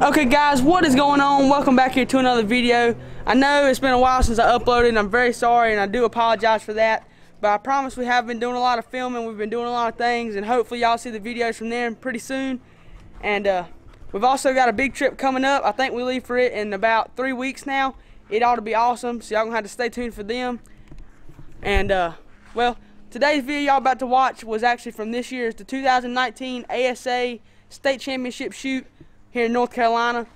Okay guys, what is going on? Welcome back here to another video. I know it's been a while since I uploaded and I'm very sorry and I do apologize for that. But I promise we have been doing a lot of filming, we've been doing a lot of things, and hopefully y'all see the videos from there pretty soon. And we've also got a big trip coming up. I think we leave for it in about 3 weeks now. It ought to be awesome, so y'all gonna have to stay tuned for them. And well, today's video y'all about to watch was actually from this year's the 2019 ASA State Championship shoot here in North Carolina.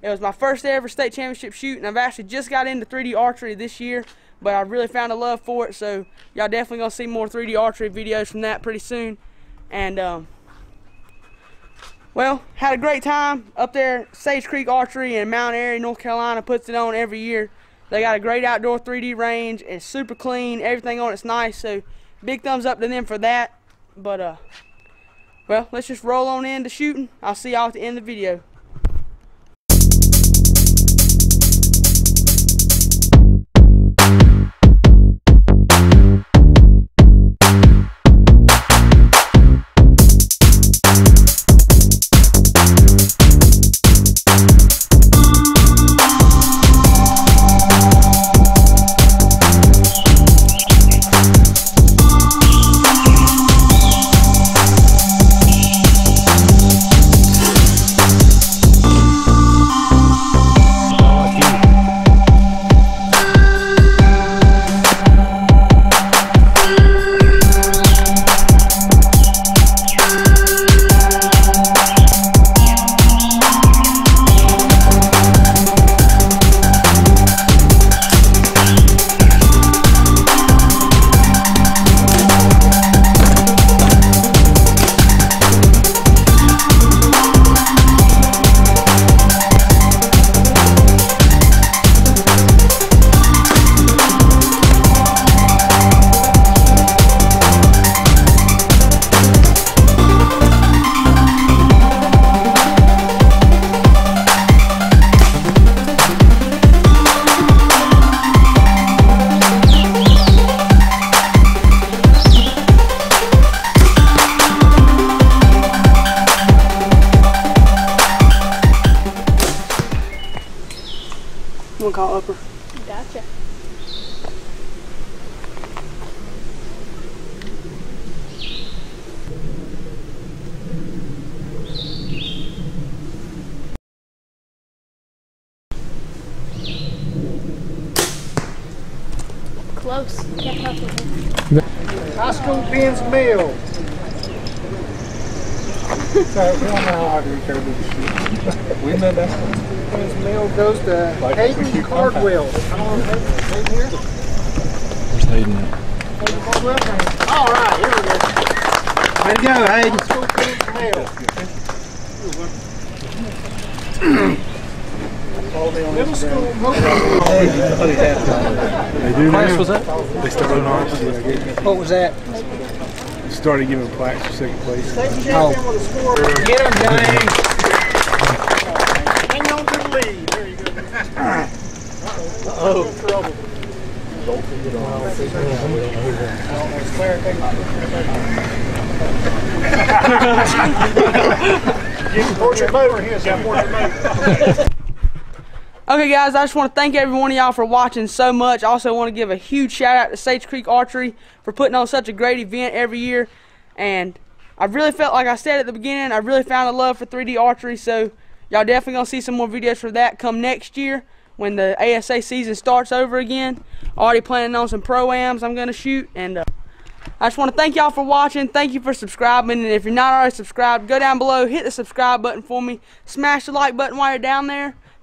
It was my first ever state championship shoot, and I've actually just got into 3D archery this year, but I really found a love for it, so y'all definitely gonna see more 3D archery videos from that pretty soon. And well, had a great time up there. Sage Creek Archery in Mount Airy, North Carolina puts it on every year. They got a great outdoor 3D range. It's super clean, everything on it's nice, so big thumbs up to them for that. But well, let's just roll on into shooting. I'll see y'all at the end of the video. Call upper. Gotcha. Close. Can't help with it. High school pins mill. So we don't know how archery terrible to shoot. We know that. His mail goes to Hayden Cardwell. Where's Hayden at? Hayden Cardwell. All right, here we go. Way to go, Hayden. Middle school motor. What was that? They started on. What was that? They started giving plaques for second place. Oh. Get him, James. Oh. Okay guys, I just want to thank every one of y'all for watching so much. I also want to give a huge shout out to Sage Creek Archery for putting on such a great event every year. And I really felt like I said at the beginning, I really found a love for 3D archery, so y'all definitely gonna see some more videos for that come next year when the ASA season starts over again. Already planning on some pro-ams I'm gonna shoot. And I just wanna thank y'all for watching. Thank you for subscribing. And if you're not already subscribed, go down below, hit the subscribe button for me. Smash the like button while you're down there.